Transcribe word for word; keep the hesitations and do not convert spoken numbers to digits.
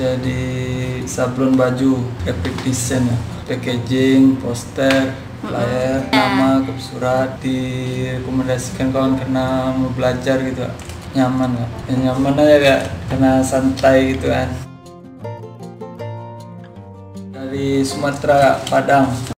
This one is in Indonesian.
jadi sablon baju, graphic design ya, packaging, poster, layar, nama, kop surat. Direkomendasikan kalau karena mau belajar gitu, nyaman lah. Ya, nyaman aja kayak karena santai gitu kan. Dari Sumatera, Padang.